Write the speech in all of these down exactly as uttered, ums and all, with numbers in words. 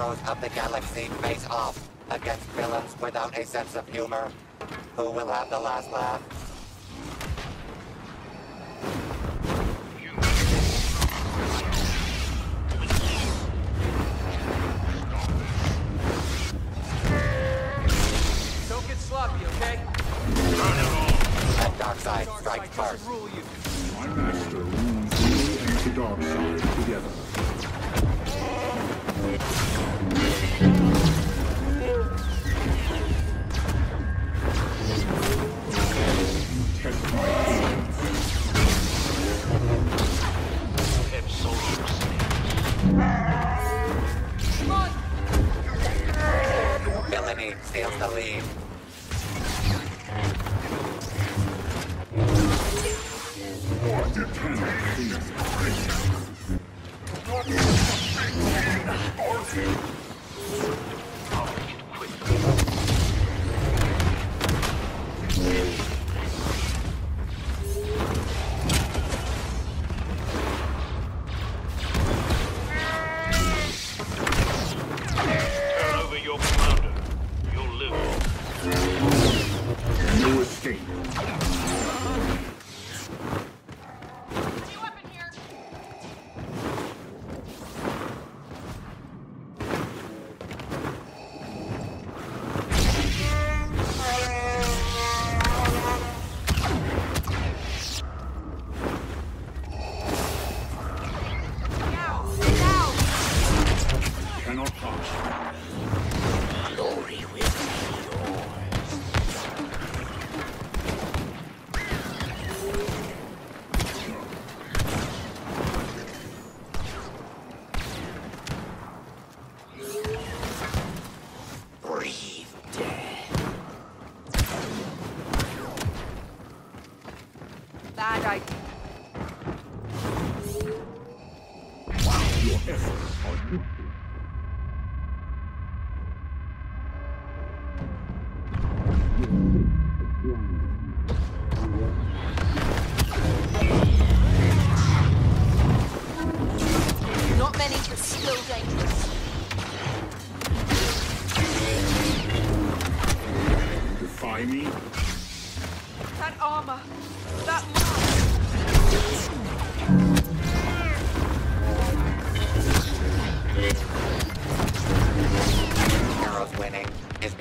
heroes of the galaxy face off against villains without a sense of humor. Who will have the last laugh? Don't get sloppy, okay? And Darkseid strikes first. My master rules you and the Darkseid together. Villainy steals the lead.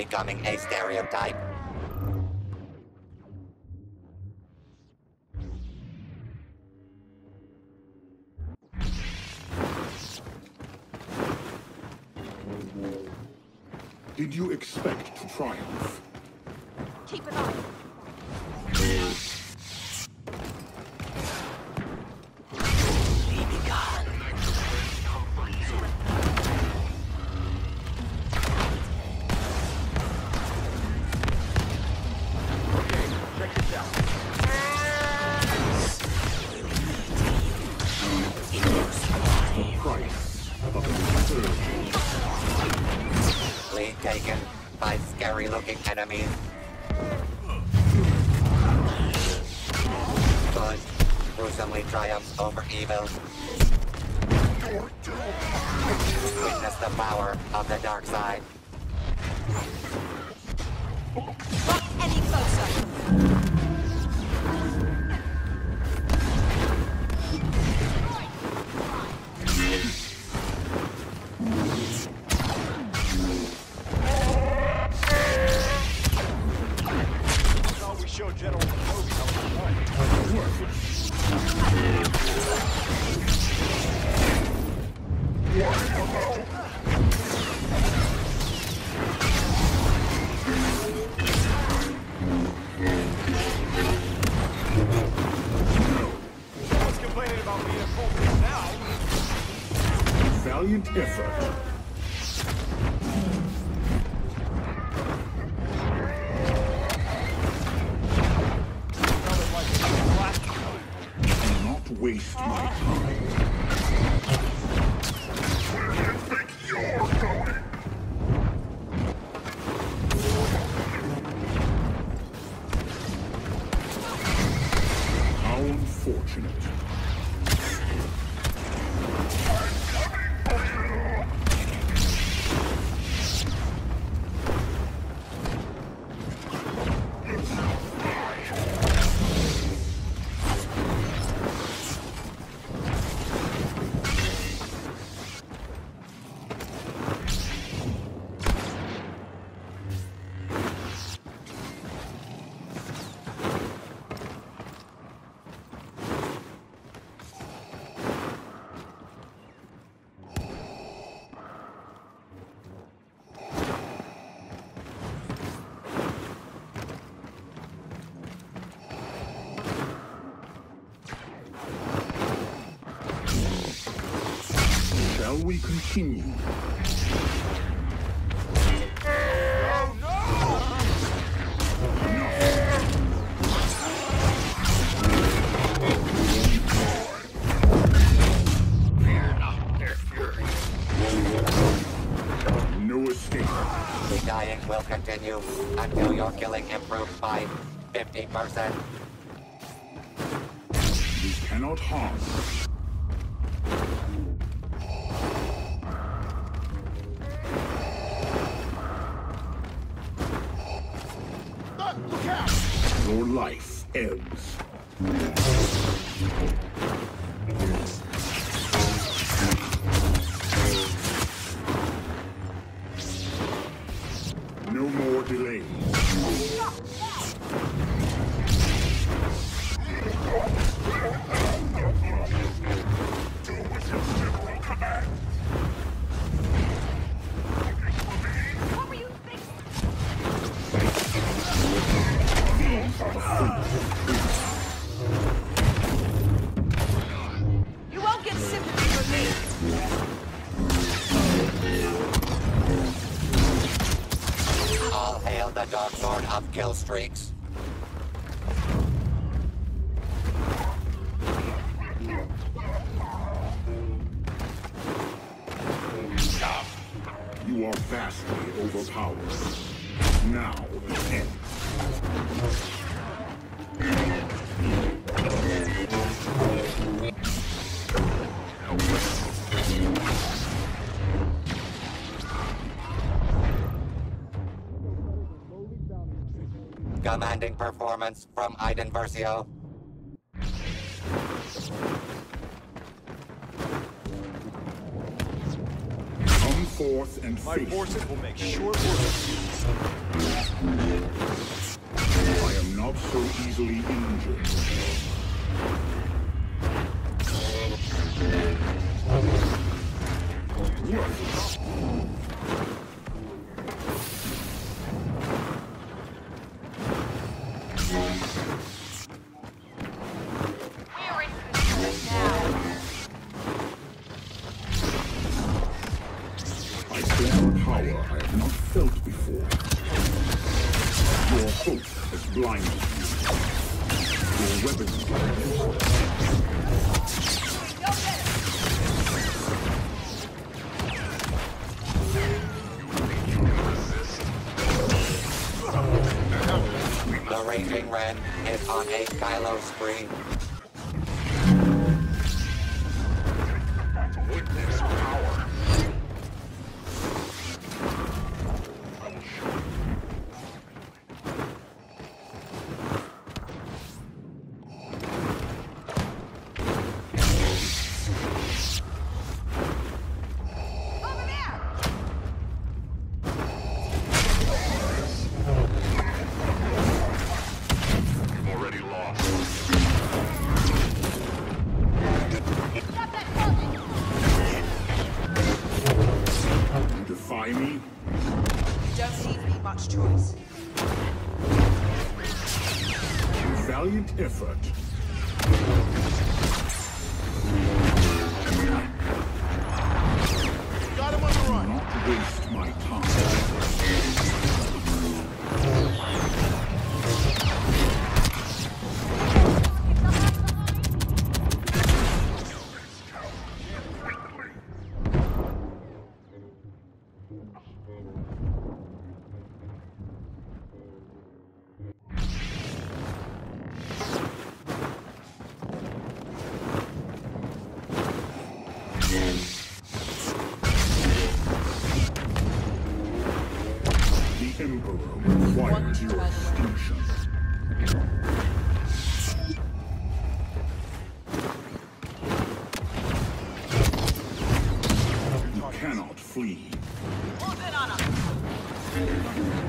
Becoming a stereotype. Did you expect to triumph? Keep it on. Taken by scary looking enemies. Good gruesomely triumphs over evil. Witness the power of the dark side. Look any closer. we continue. The dying will continue until your killing improves by fifty percent. You cannot harm. Look out! Your life ebbs. No more delay. What were you thinking? You won't get sympathy from me. The Dark Lord of Killstreaks. You are vastly overpowered. Now it ends. Commanding performance from Iden Versio. Come forth and my forces will make sure work of you. I am not so easily injured. Power I have not felt before. Your hope has blinded you. Your weapons are no better. The Raging Red is on a Kylo spree. You don't leave me much choice. Valiant effort. Got him on the run. Not waste my requires your extinction. You cannot flee. Hold it on up. Worthless.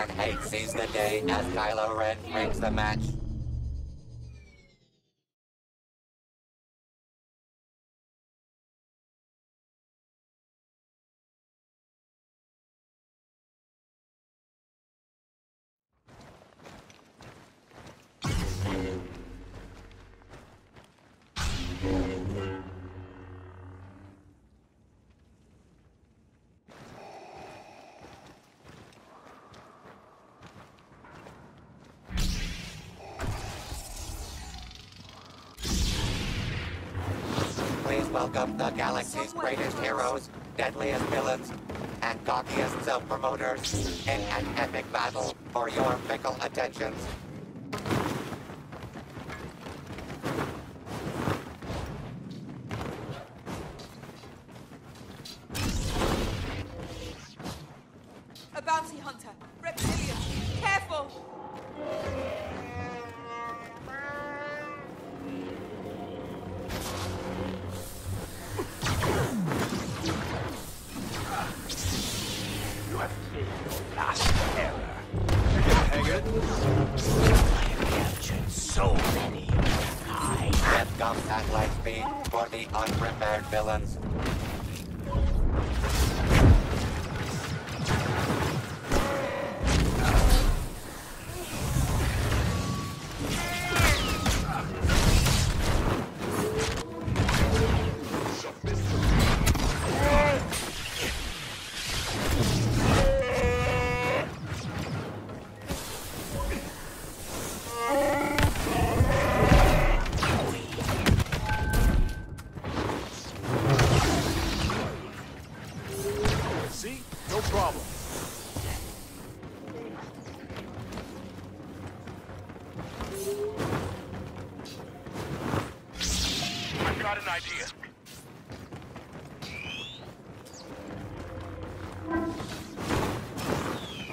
And hate sees the day as Kylo Ren brings the match. welcome the galaxy's greatest heroes, deadliest villains, and cockiest self-promoters in an epic battle for your fickle attentions. A bounty hunter! Reptilian! Careful! At light speed for the unprepared villains.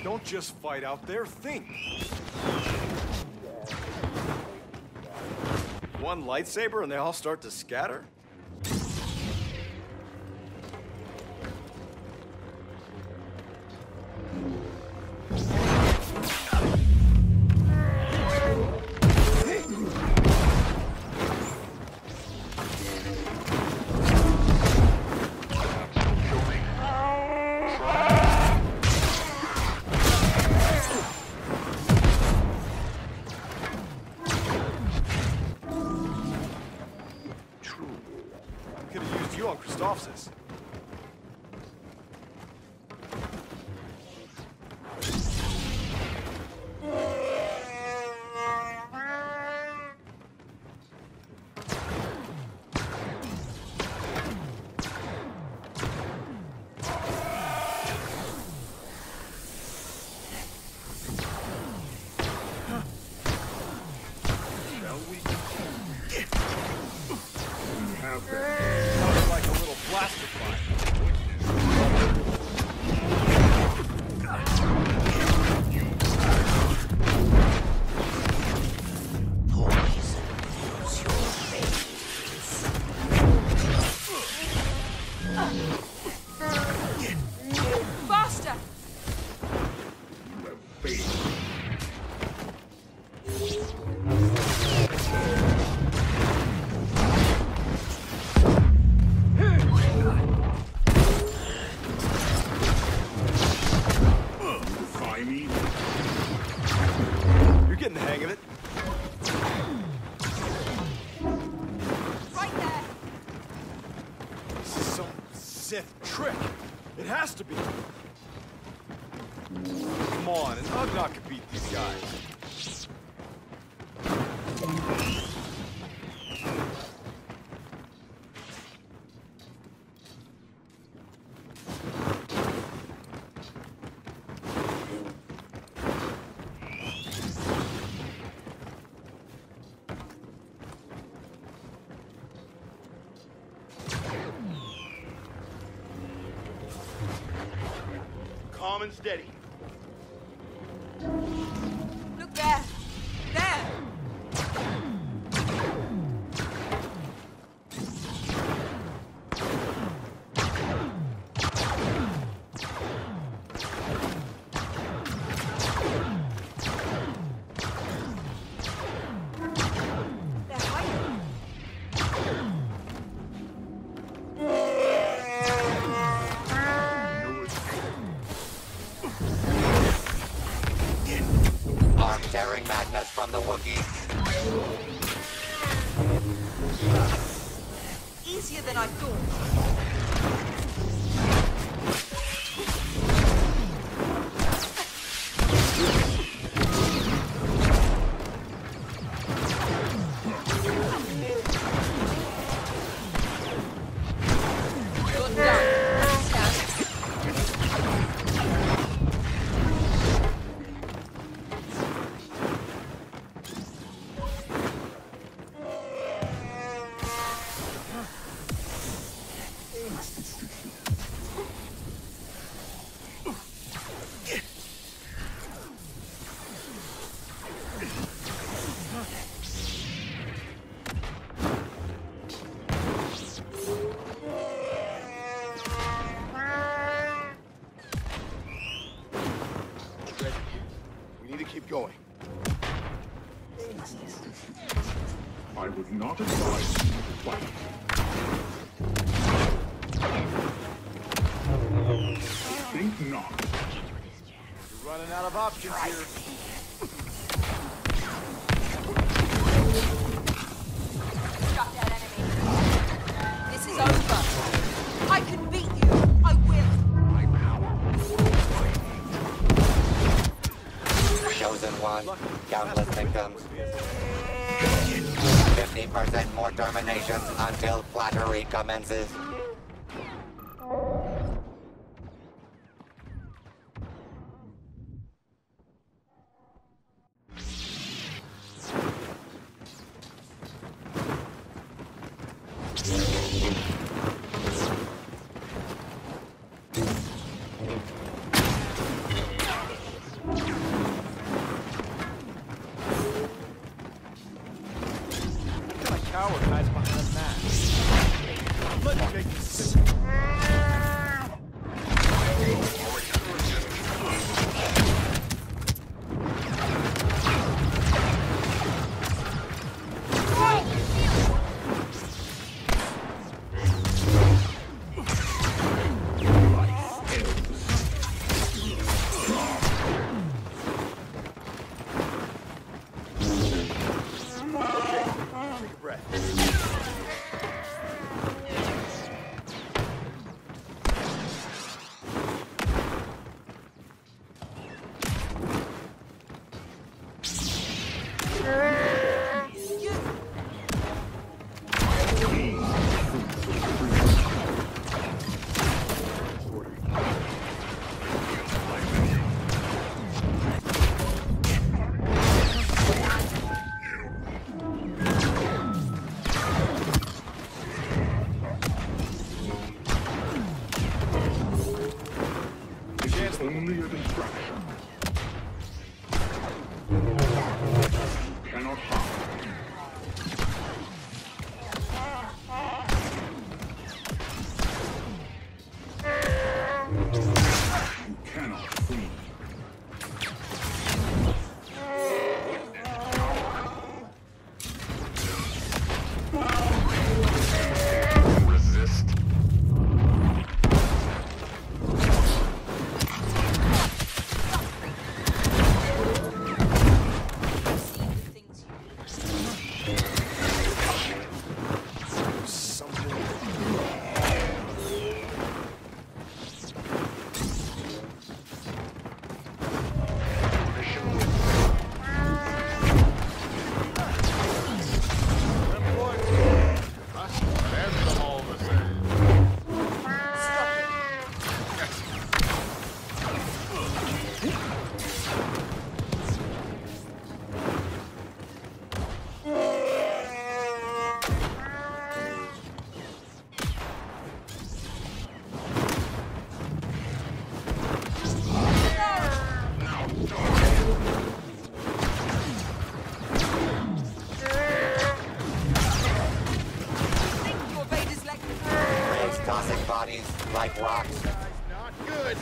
Don't just fight out there, think. One lightsaber and they all start to scatter? To be. Come on, an Ugnaught could beat these guys. Calm and steady. Look there. There. Tearing madness from the Wookiee. Easier than I thought. going. I would not advise you to fight. Think not. You're running out of options here. Shut down enemy. This is over. I can beat you. I will. My power. Show them why. Countless victims. fifty percent more terminations until flattery commences. Like rocks. Not good.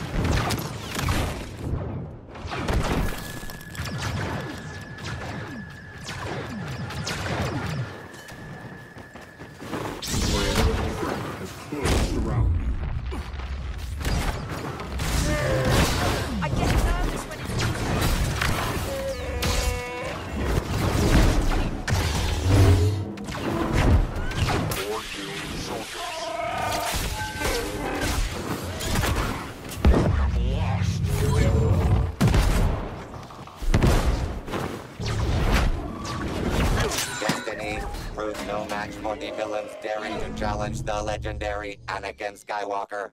For the villains daring to challenge the legendary Anakin Skywalker.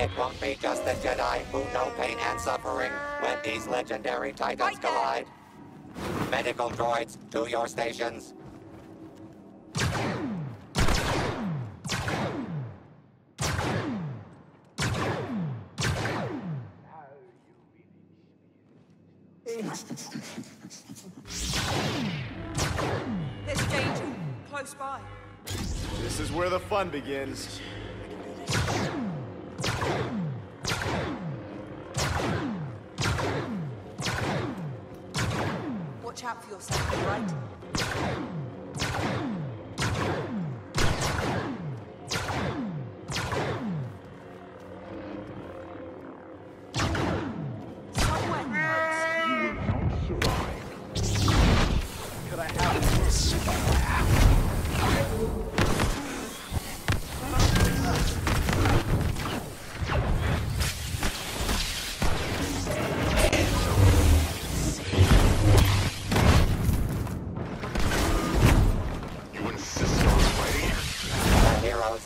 It won't be just the Jedi who know pain and suffering when these legendary titans collide. Medical droids, to your stations. spy. This is where the fun begins. Watch out for yourself, all right?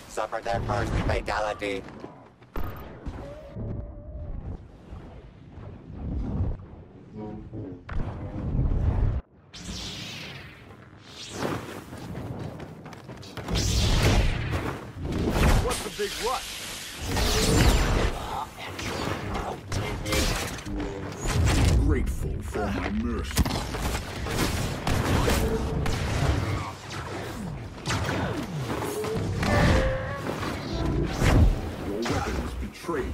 Suffered their first fatality. What's the big rush? I'm grateful for my mercy. Betray you.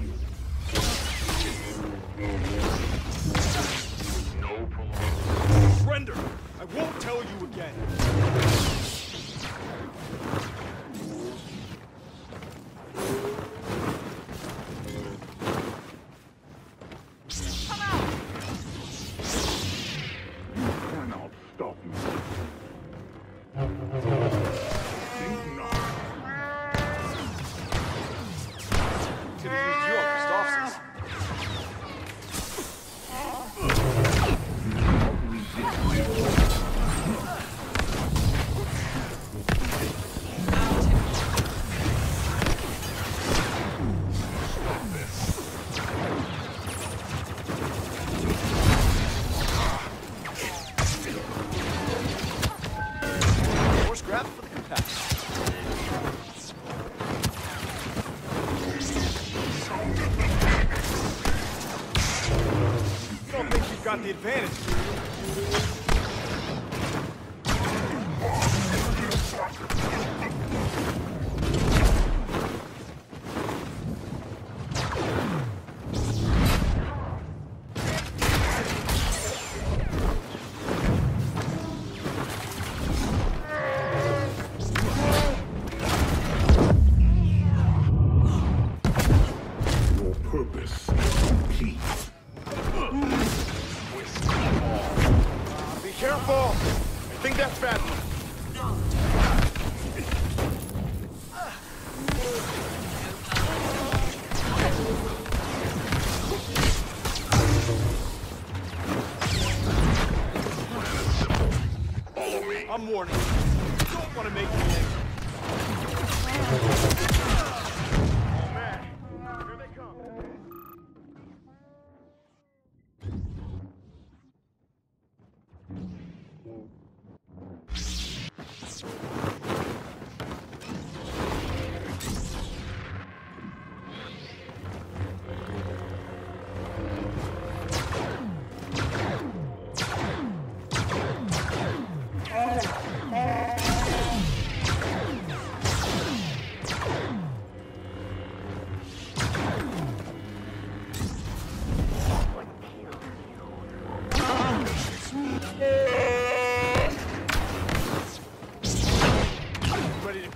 No problem. Surrender! I won't tell you again. Come out! You cannot stop me. Think not. Got the advantage. Your purpose is complete. Careful! I think that's bad. I'm warning you. You don't want to make me angry. Oh man, here they come.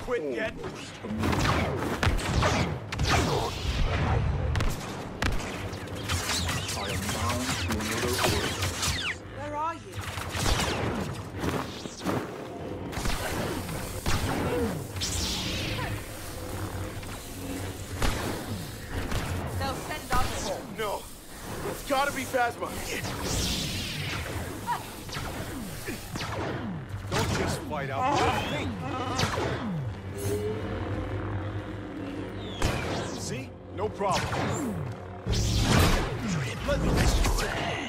Quit yet? I am bound to another world. Where are you? They'll send us. Oh no! It's gotta be Phasma! Don't just fight out. Think. See? No problem. Let me spread.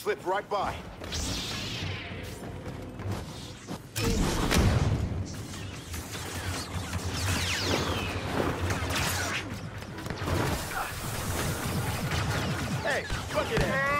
slipped right by. Hey, look at that!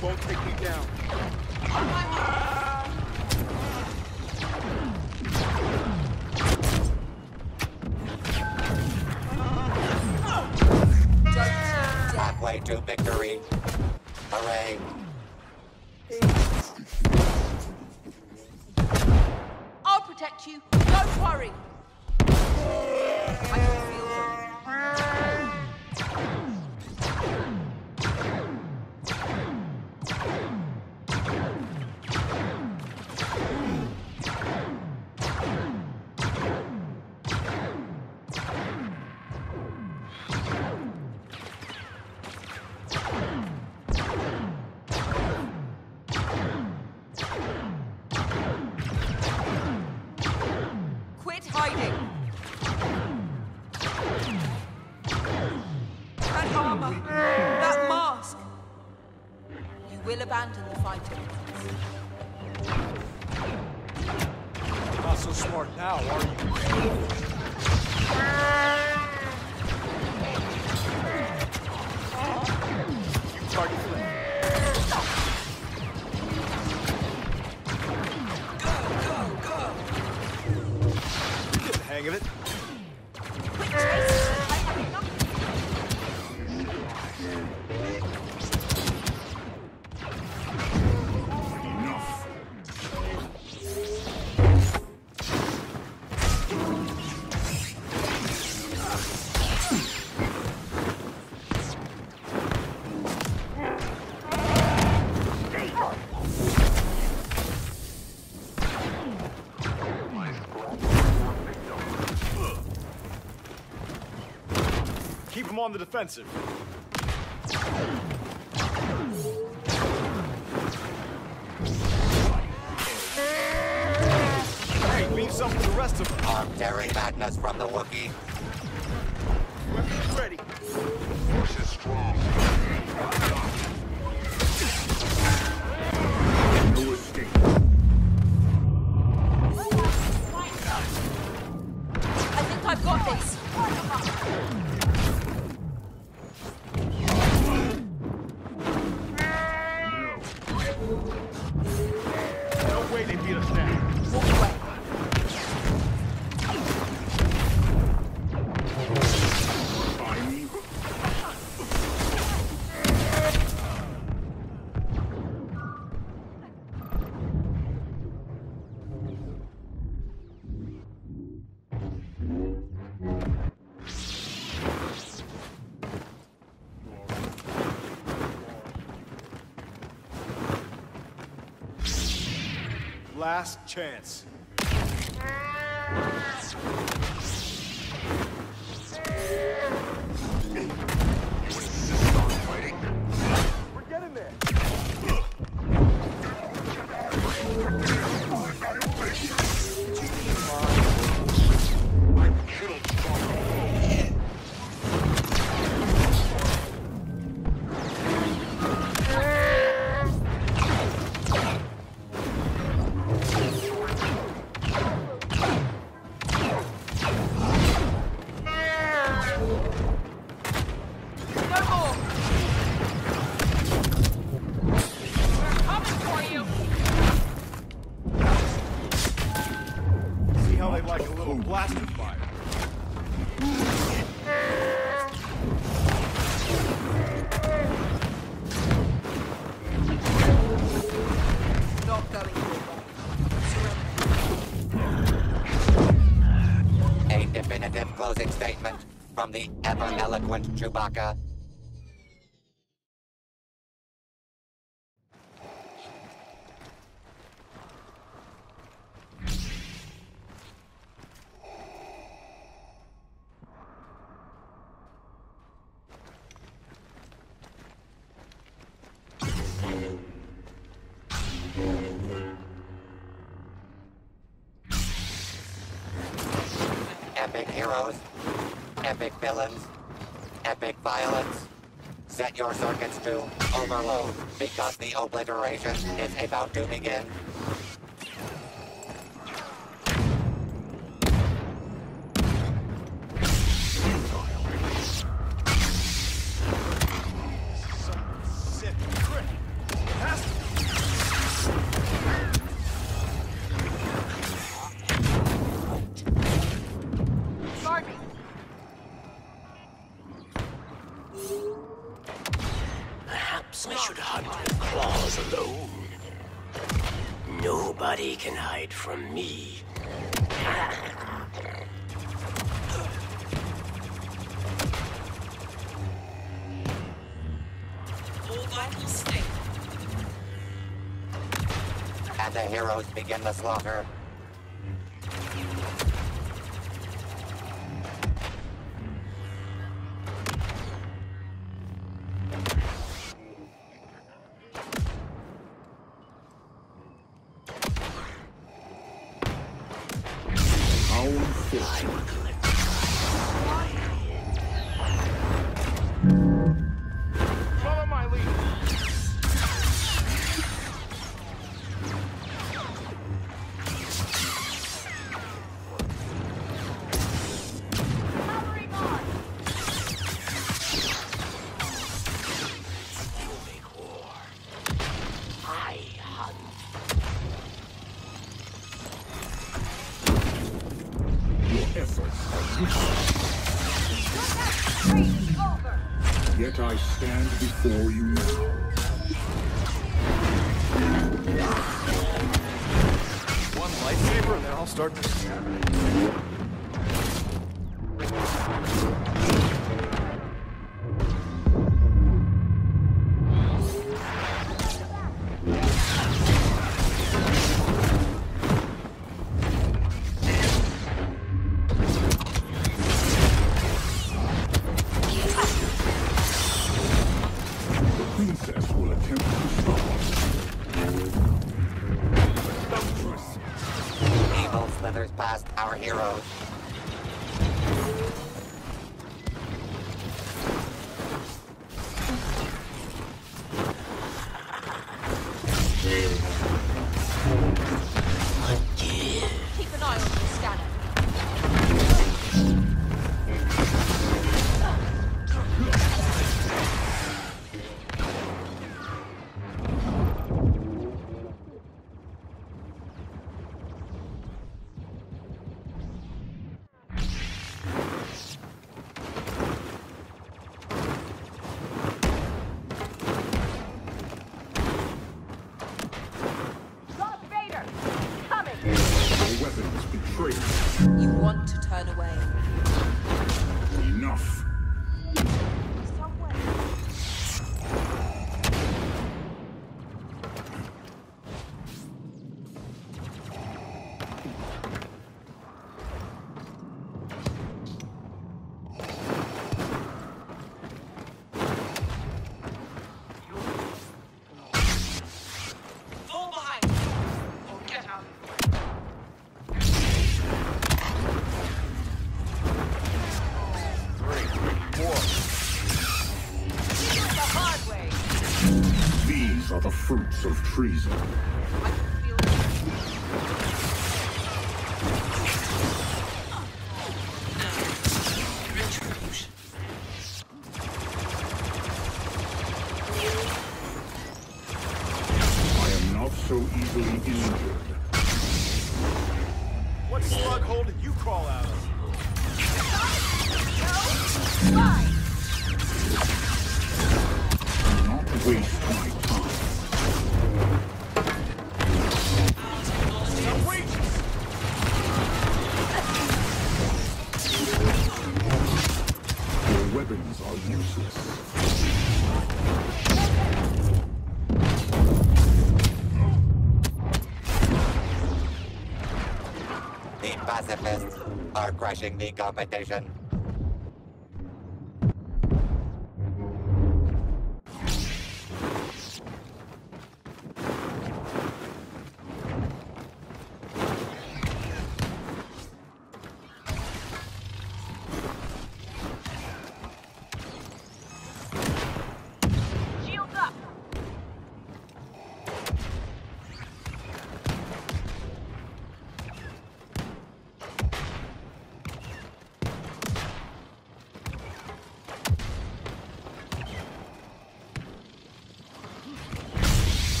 Won't take me down. That way to victory. Hooray. I'll protect you. Don't worry. I can feel them. On the defensive. Hey, leave some for the rest of them. I'm daring madness from the Wookiee. Weapons ready. Force is strong. No escape. I think I've got this. Last chance. We're getting there. from the ever-eloquent Chewbacca. Epic heroes, epic villains, epic violence. Set your circuits to overload, because the obliteration is about to begin. I should hunt with claws alone. Nobody can hide from me. All by mistake. And the heroes begin the slaughter. Yet I stand before you now. One lightsaber and then I'll start to stab. Slithers past our heroes. Keep an eye on the scanner. You want to turn away. Enough. Are the fruits of treason. I can feel it. Uh, retribution. I am not so easily injured. What slug hole did you crawl out of? No! Why? Not waste my time. weapons are useless. The pacifists are crushing the competition.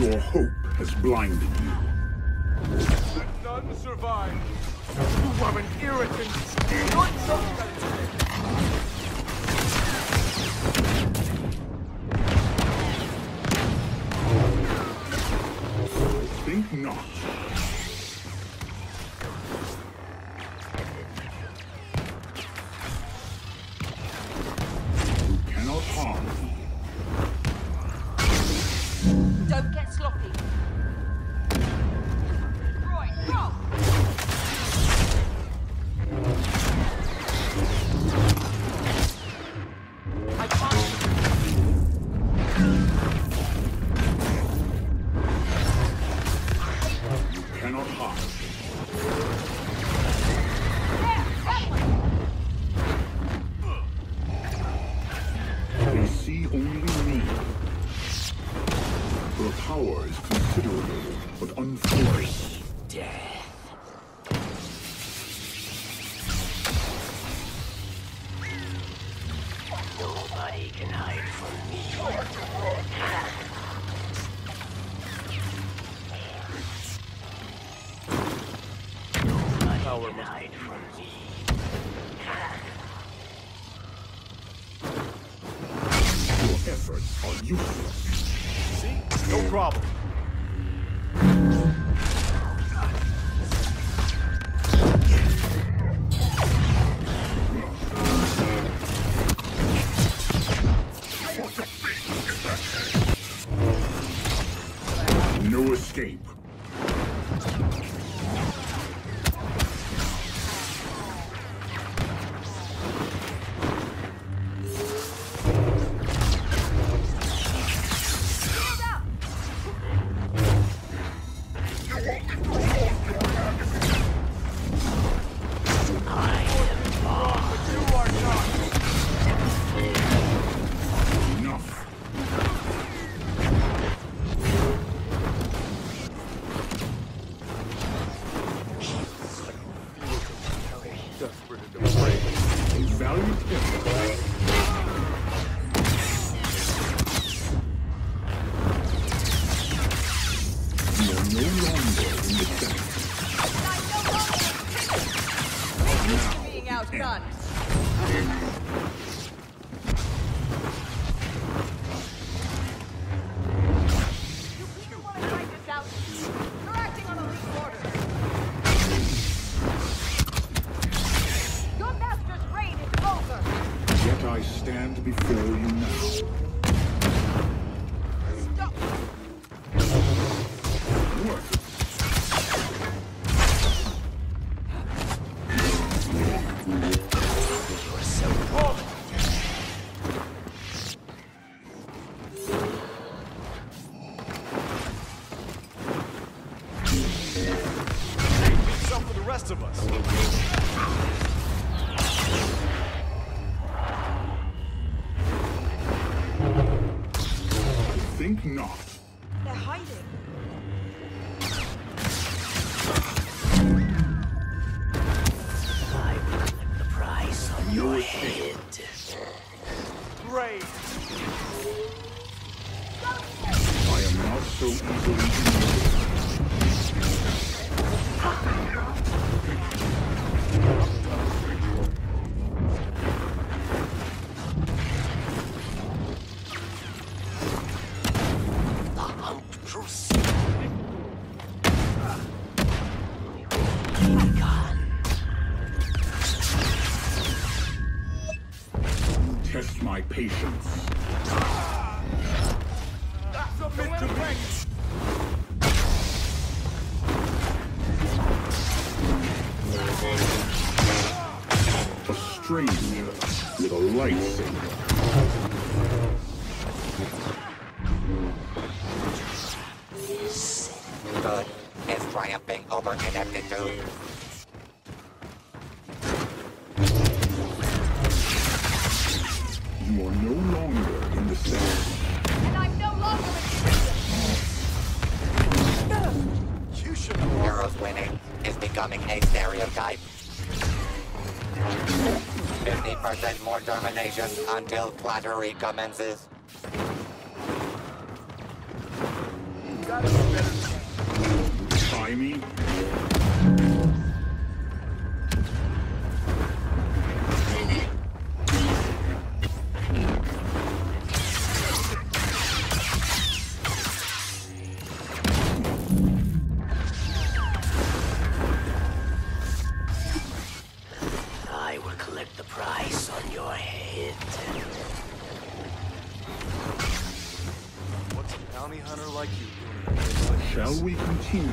Your hope has blinded you. The none survived. You are an irritant. You're something. Think not. You cannot harm me. Don't get sloppy. Roy, go! I can't. You cannot harm. Power is considerable, but unforced. Death. Nobody can hide from me. Nobody Power can hide from me. Your efforts are useless. No problem. No escape. Done. You people want to fight this out. You're acting on a legal order. Your master's reign is over. Yet I stand before you now. Stop. Work. Of us. Think not. They're hiding. I will flip the price on your, your head. Great. I am not so easily. Truce. Here we go. test my patience. That's a bit too late. A stranger with a lightsaber. Good. It's triumphing over ineptitude. You are no longer in the sand. And I'm no longer in the sand. You should know. Heroes winning is becoming a stereotype. fifty percent more domination until flattery commences. Try me. Shall we continue?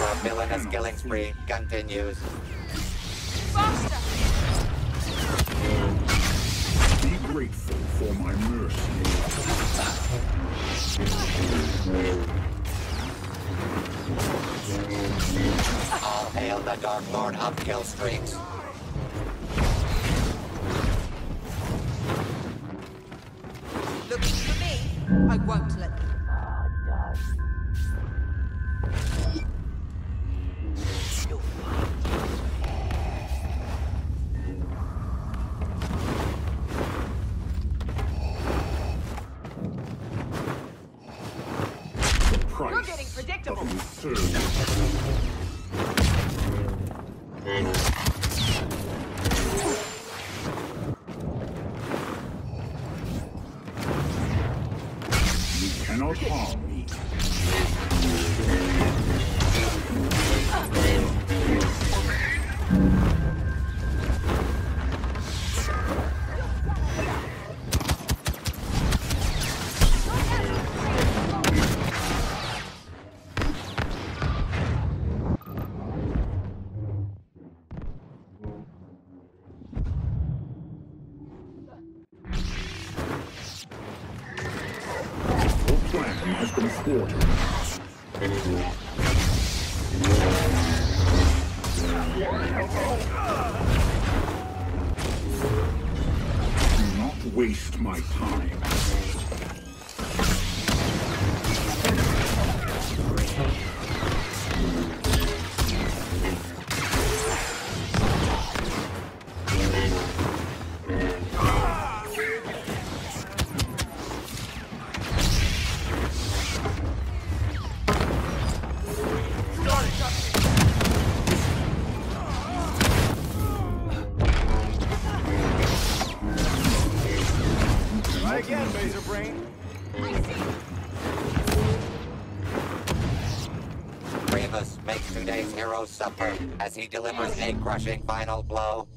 Our villainous killing spree continues. Grateful for my mercy. All hail the Dark Lord of Kill Streaks. Looking for me? I won't let them. We're getting predictable. You cannot harm me. Has been thwarted. Do not waste my time. Again, Razor Brain. I see. Remus makes today's hero suffer as he delivers a crushing final blow.